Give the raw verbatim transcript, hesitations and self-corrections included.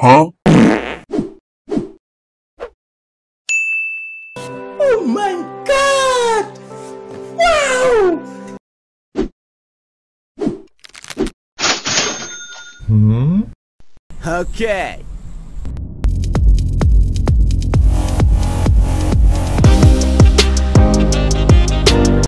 Huh? Oh my God! Wow! Hmm? Okay.